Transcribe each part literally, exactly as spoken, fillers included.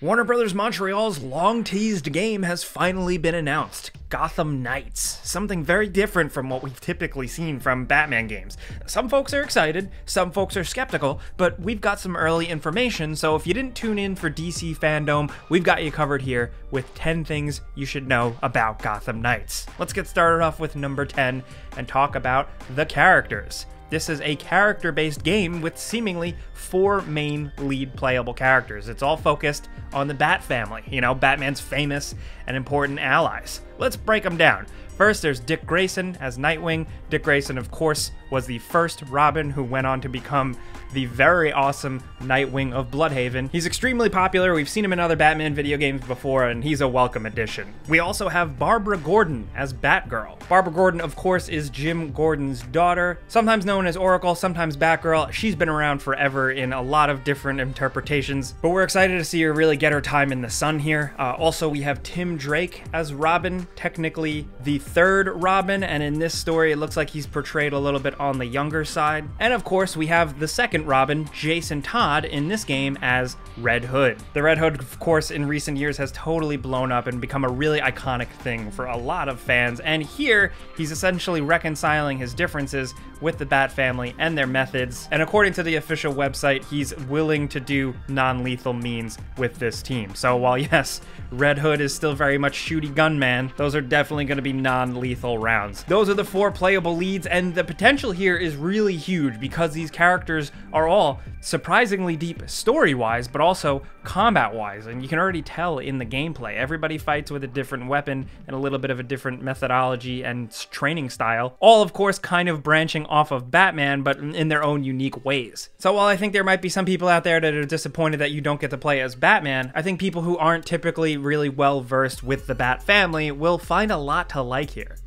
Warner Brothers Montreal's long-teased game has finally been announced, Gotham Knights. Something very different from what we've typically seen from Batman games. Some folks are excited, some folks are skeptical, but we've got some early information, so if you didn't tune in for D C Fandom, we've got you covered here with ten things you should know about Gotham Knights. Let's get started off with number ten and talk about the characters. This is a character-based game with seemingly four main lead playable characters. It's all focused on the Bat family, you know, Batman's famous and important allies. Let's break them down. First, there's Dick Grayson as Nightwing. Dick Grayson, of course, was the first Robin, who went on to become the very awesome Nightwing of Bludhaven. He's extremely popular. We've seen him in other Batman video games before, and he's a welcome addition. We also have Barbara Gordon as Batgirl. Barbara Gordon, of course, is Jim Gordon's daughter, sometimes known as Oracle, sometimes Batgirl. She's been around forever in a lot of different interpretations, but we're excited to see her really get her time in the sun here. Uh, also, we have Tim Drake as Robin, technically the third Robin, and in this story it looks like he's portrayed a little bit on the younger side. And of course we have the second Robin, Jason Todd, in this game as Red Hood. The Red Hood, of course, in recent years has totally blown up and become a really iconic thing for a lot of fans, and here he's essentially reconciling his differences with the Bat family and their methods, and according to the official website, he's willing to do non-lethal means with this team. So while yes, Red Hood is still very much shooty gunman, those are definitely going to be non-lethal rounds. Those are the four playable leads, and the potential here is really huge because these characters are all surprisingly deep story-wise, but also combat-wise, and you can already tell in the gameplay. Everybody fights with a different weapon and a little bit of a different methodology and training style, all of course kind of branching off of Batman, but in their own unique ways. So while I think there might be some people out there that are disappointed that you don't get to play as Batman, I think people who aren't typically really well-versed with the Bat family will find a lot to like here.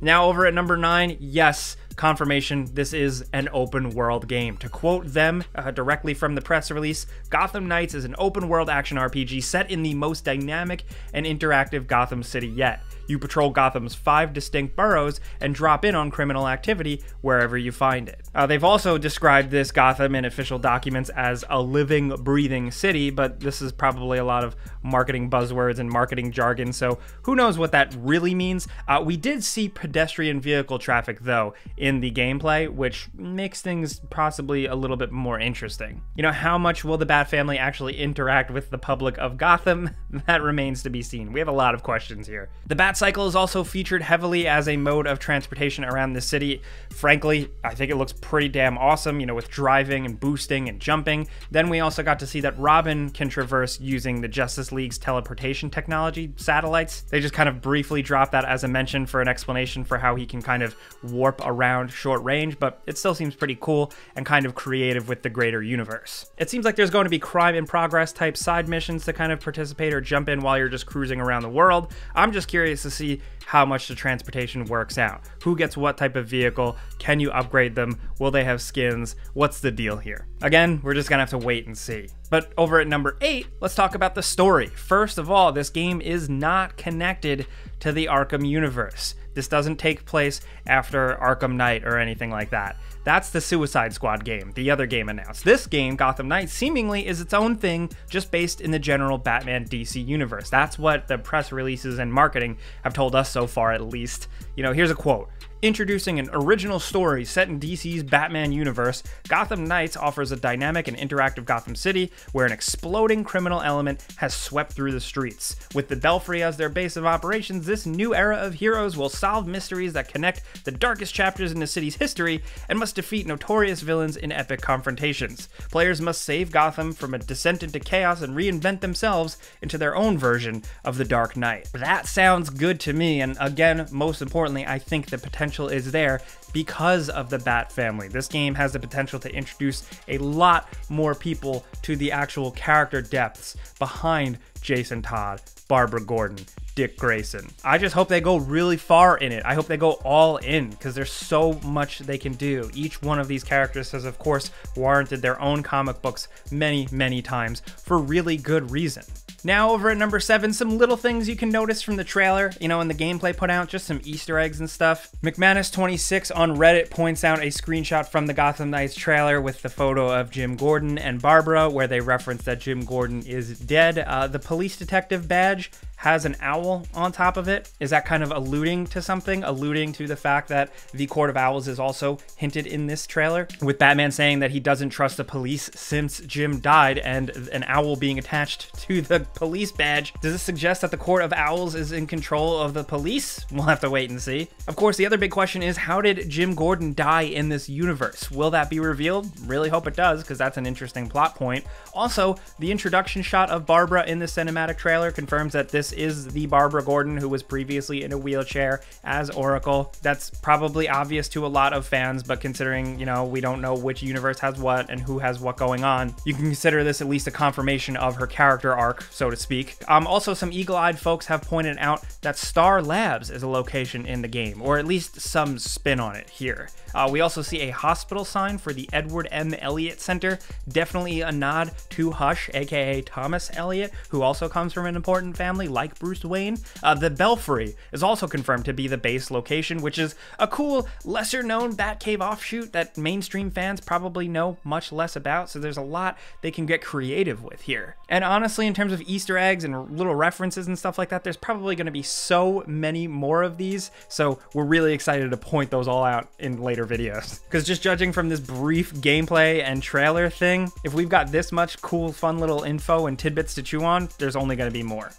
Now over at number nine, yes, confirmation, this is an open world game. To quote them uh, directly from the press release, Gotham Knights is an open world action R P G set in the most dynamic and interactive Gotham City yet. You patrol Gotham's five distinct boroughs and drop in on criminal activity wherever you find it. Uh, they've also described this Gotham in official documents as a living, breathing city, but this is probably a lot of marketing buzzwords and marketing jargon, so who knows what that really means. Uh, we did see pedestrian vehicle traffic, though, in the gameplay, which makes things possibly a little bit more interesting. You know, how much will the Bat family actually interact with the public of Gotham? That remains to be seen. We have a lot of questions here. The Bat cycle is also featured heavily as a mode of transportation around the city. Frankly, I think it looks pretty damn awesome, you know, with driving and boosting and jumping. Then we also got to see that Robin can traverse using the Justice League's teleportation technology satellites. They just kind of briefly dropped that as a mention for an explanation for how he can kind of warp around short range, but it still seems pretty cool and kind of creative with the greater universe. It seems like there's going to be crime in progress type side missions to kind of participate or jump in while you're just cruising around the world. I'm just curious to see how much the transportation works out. Who gets what type of vehicle? Can you upgrade them? Will they have skins? What's the deal here? Again, we're just gonna have to wait and see. But over at number eight, let's talk about the story. First of all, this game is not connected to the Arkham universe. This doesn't take place after Arkham Knight or anything like that. That's the Suicide Squad game, the other game announced. This game, Gotham Knights, seemingly is its own thing, just based in the general Batman D C universe. That's what the press releases and marketing have told us so far, at least. You know, here's a quote. Introducing an original story set in D C's Batman universe, Gotham Knights offers a dynamic and interactive Gotham City where an exploding criminal element has swept through the streets. With the Belfry as their base of operations, this new era of heroes will solve mysteries that connect the darkest chapters in the city's history and must defeat notorious villains in epic confrontations. Players must save Gotham from a descent into chaos and reinvent themselves into their own version of the Dark Knight. That sounds good to me, and again, most importantly, I think the potential is there because of the Bat family. This game has the potential to introduce a lot more people to the actual character depths behind Jason Todd, Barbara Gordon, Dick Grayson. I just hope they go really far in it. I hope they go all in, because there's so much they can do. Each one of these characters has, of course, warranted their own comic books many, many times for really good reason. Now over at number seven, some little things you can notice from the trailer, you know, and the gameplay put out, just some Easter eggs and stuff. McManus twenty-six on Reddit points out a screenshot from the Gotham Knights trailer with the photo of Jim Gordon and Barbara, where they reference that Jim Gordon is dead. Uh, the police detective badge has an owl on top of it. Is that kind of alluding to something? Alluding to the fact that the Court of Owls is also hinted in this trailer, with Batman saying that he doesn't trust the police since Jim died, and an owl being attached to the police badge. Does this suggest that the Court of Owls is in control of the police? We'll have to wait and see. Of course, the other big question is, how did Jim Gordon die in this universe? Will that be revealed? Really hope it does, because that's an interesting plot point. Also, the introduction shot of Barbara in the cinematic trailer confirms that this is the Barbara Gordon who was previously in a wheelchair as Oracle. That's probably obvious to a lot of fans, but considering, you know, we don't know which universe has what and who has what going on, you can consider this at least a confirmation of her character arc, so to speak. Um, also, some eagle-eyed folks have pointed out that Star Labs is a location in the game, or at least some spin on it here. Uh, we also see a hospital sign for the Edward M. Elliott Center, definitely a nod to Hush, aka Thomas Elliott, who also comes from an important family like Bruce Wayne. Uh, the Belfry is also confirmed to be the base location, which is a cool, lesser-known Batcave offshoot that mainstream fans probably know much less about, so there's a lot they can get creative with here. And honestly, in terms of Easter eggs and little references and stuff like that, there's probably going to be so many more of these, so we're really excited to point those all out in later videos. Because just judging from this brief gameplay and trailer thing, if we've got this much cool, fun little info and tidbits to chew on, there's only going to be more.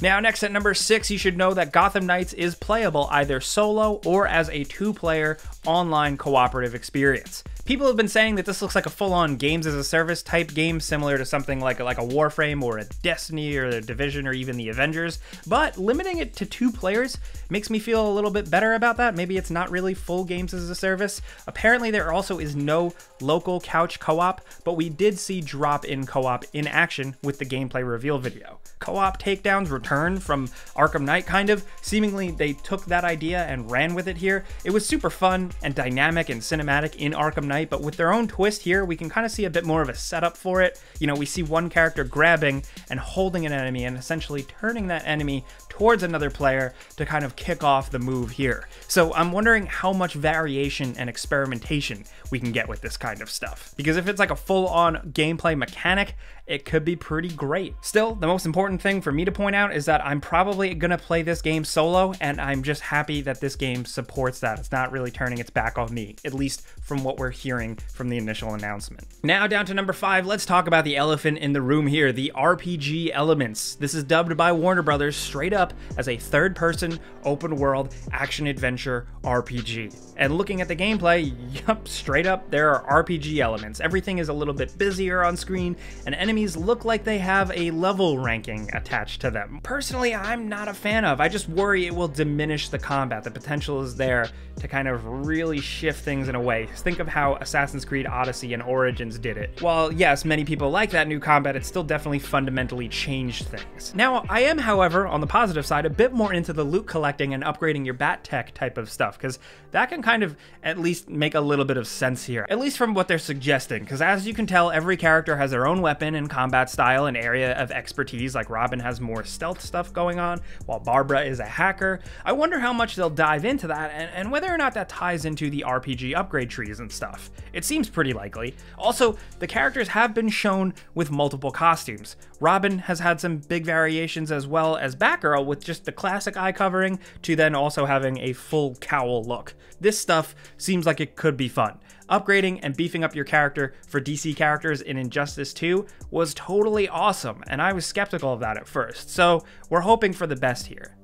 Now, next at number six, you should know that Gotham Knights is playable either solo or as a two-player online cooperative experience. People have been saying that this looks like a full-on games-as-a-service type game, similar to something like, like a Warframe or a Destiny or a Division or even the Avengers, but limiting it to two players makes me feel a little bit better about that. Maybe it's not really full games-as-a-service. Apparently, there also is no local couch co-op, but we did see drop-in co-op in action with the gameplay reveal video. Co-op takedowns return from Arkham Knight, kind of. Seemingly, they took that idea and ran with it here. It was super fun and dynamic and cinematic in Arkham Knight, but with their own twist here, we can kind of see a bit more of a setup for it. You know, we see one character grabbing and holding an enemy and essentially turning that enemy towards another player to kind of kick off the move here. So I'm wondering how much variation and experimentation we can get with this kind of stuff. Because if it's like a full-on gameplay mechanic, it could be pretty great. Still, the most important thing for me to point out is that I'm probably gonna play this game solo, and I'm just happy that this game supports that. It's not really turning its back on me, at least from what we're hearing hearing from the initial announcement. Now down to number five, let's talk about the elephant in the room here, the R P G elements. This is dubbed by Warner Brothers straight up as a third-person open-world action-adventure R P G. And looking at the gameplay, yup, straight up, there are R P G elements. Everything is a little bit busier on screen, and enemies look like they have a level ranking attached to them. Personally, I'm not a fan of. I just worry it will diminish the combat. The potential is there to kind of really shift things in a way. Think of how Assassin's Creed Odyssey and Origins did it. While yes, many people like that new combat, it still definitely fundamentally changed things. Now, I am, however, on the positive side, a bit more into the loot collecting and upgrading your bat tech type of stuff, because that can kind of at least make a little bit of sense here, at least from what they're suggesting, because as you can tell, every character has their own weapon and combat style and area of expertise. Like Robin has more stealth stuff going on, while Barbara is a hacker. I wonder how much they'll dive into that and, and whether or not that ties into the R P G upgrade trees and stuff. It seems pretty likely. Also, the characters have been shown with multiple costumes. Robin has had some big variations, as well as Batgirl with just the classic eye covering to then also having a full cowl look. This stuff seems like it could be fun. Upgrading and beefing up your character for D C characters in Injustice two was totally awesome, and I was skeptical of that at first, so we're hoping for the best here.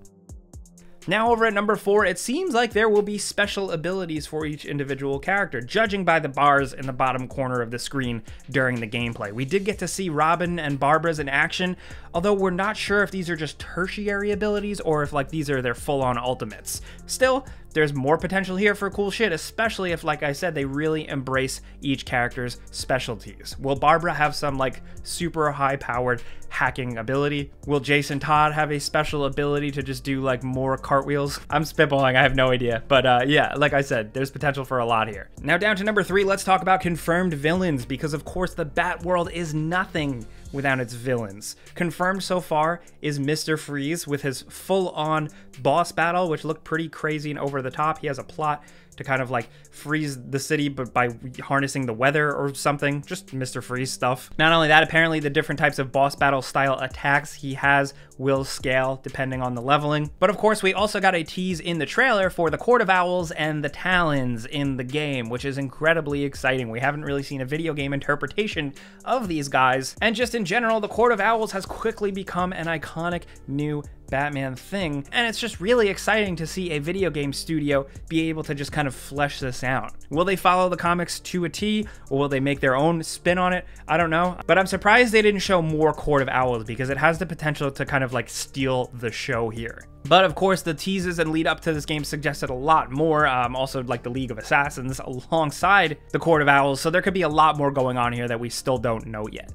Now over at number four, it seems like there will be special abilities for each individual character, judging by the bars in the bottom corner of the screen during the gameplay. We did get to see Robin and Barbara's in action, although we're not sure if these are just tertiary abilities or if like these are their full-on ultimates. Still, there's more potential here for cool shit, especially if, like I said, they really embrace each character's specialties. Will Barbara have some like super high-powered hacking ability? Will Jason Todd have a special ability to just do like more cartwheels? I'm spitballing, I have no idea. But uh, yeah, like I said, there's potential for a lot here. Now down to number three, let's talk about confirmed villains, because of course the Bat world is nothing without its villains. Confirmed so far is Mister Freeze with his full-on boss battle, which looked pretty crazy and over the top. He has a plot to kind of like freeze the city, but by harnessing the weather or something, just Mister Freeze stuff. Not only that, apparently the different types of boss battle style attacks he has will scale depending on the leveling. But of course, we also got a tease in the trailer for the Court of Owls and the Talons in the game, which is incredibly exciting. We haven't really seen a video game interpretation of these guys. And just in general, the Court of Owls has quickly become an iconic new Batman thing, and it's just really exciting to see a video game studio be able to just kind of flesh this out. Will they follow the comics to a T, or will they make their own spin on it? I don't know, but I'm surprised they didn't show more Court of Owls because it has the potential to kind of like steal the show here. But of course, the teases and lead up to this game suggested a lot more, um, also like the League of Assassins alongside the Court of Owls, so there could be a lot more going on here that we still don't know yet.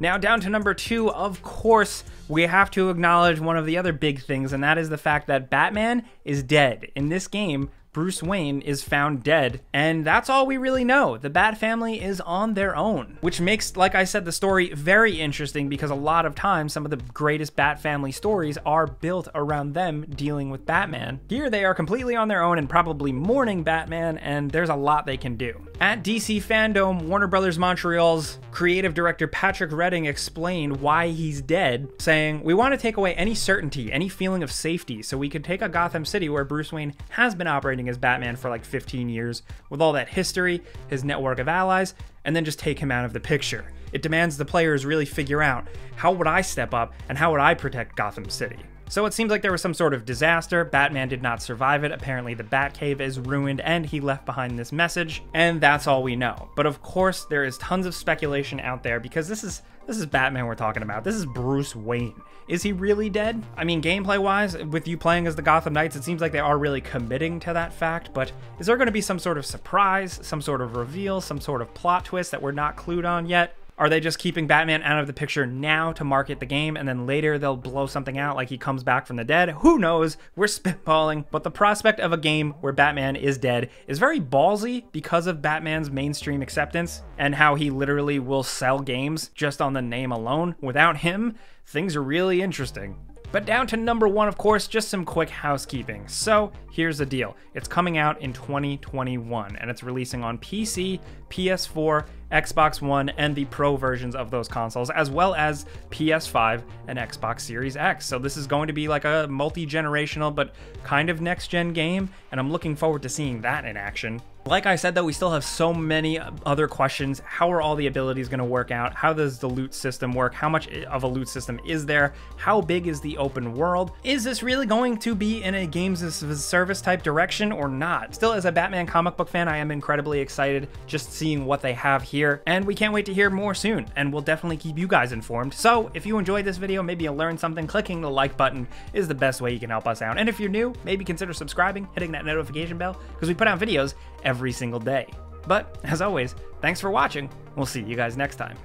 Now down to number two, of course, we have to acknowledge one of the other big things, and that is the fact that Batman is dead. In this game, Bruce Wayne is found dead, and that's all we really know. The Bat family is on their own, which makes, like I said, the story very interesting because a lot of times some of the greatest Bat family stories are built around them dealing with Batman. Here they are completely on their own and probably mourning Batman, and there's a lot they can do. At D C Fandom, Warner Brothers Montreal's creative director Patrick Redding explained why he's dead, saying, "We want to take away any certainty, any feeling of safety, so we could take a Gotham City where Bruce Wayne has been operating as Batman for like fifteen years with all that history, his network of allies, and then just take him out of the picture. It demands the players really figure out, how would I step up and how would I protect Gotham City?" So it seems like there was some sort of disaster. Batman did not survive it. Apparently the Batcave is ruined and he left behind this message, and that's all we know. But of course, there is tons of speculation out there because this is This is Batman we're talking about. This is Bruce Wayne. Is he really dead? I mean, gameplay-wise, with you playing as the Gotham Knights, it seems like they are really committing to that fact, but is there gonna be some sort of surprise, some sort of reveal, some sort of plot twist that we're not clued on yet? Are they just keeping Batman out of the picture now to market the game, and then later they'll blow something out like he comes back from the dead? Who knows? We're spitballing, but the prospect of a game where Batman is dead is very ballsy because of Batman's mainstream acceptance and how he literally will sell games just on the name alone. Without him, things are really interesting. But down to number one, of course, just some quick housekeeping. So here's the deal. It's coming out in twenty twenty-one, and it's releasing on P C, P S four, Xbox One, and the Pro versions of those consoles, as well as P S five and Xbox Series X. So this is going to be like a multi-generational, but kind of next-gen game, and I'm looking forward to seeing that in action. Like I said, though, we still have so many other questions. How are all the abilities going to work out? How does the loot system work? How much of a loot system is there? How big is the open world? Is this really going to be in a games as a service type direction or not? Still, as a Batman comic book fan, I am incredibly excited just seeing what they have here, and we can't wait to hear more soon, and we'll definitely keep you guys informed. So if you enjoyed this video, maybe you learned something, clicking the like button is the best way you can help us out. And if you're new, maybe consider subscribing, hitting that notification bell, because we put out videos every every single day. But as always, thanks for watching. We'll see you guys next time.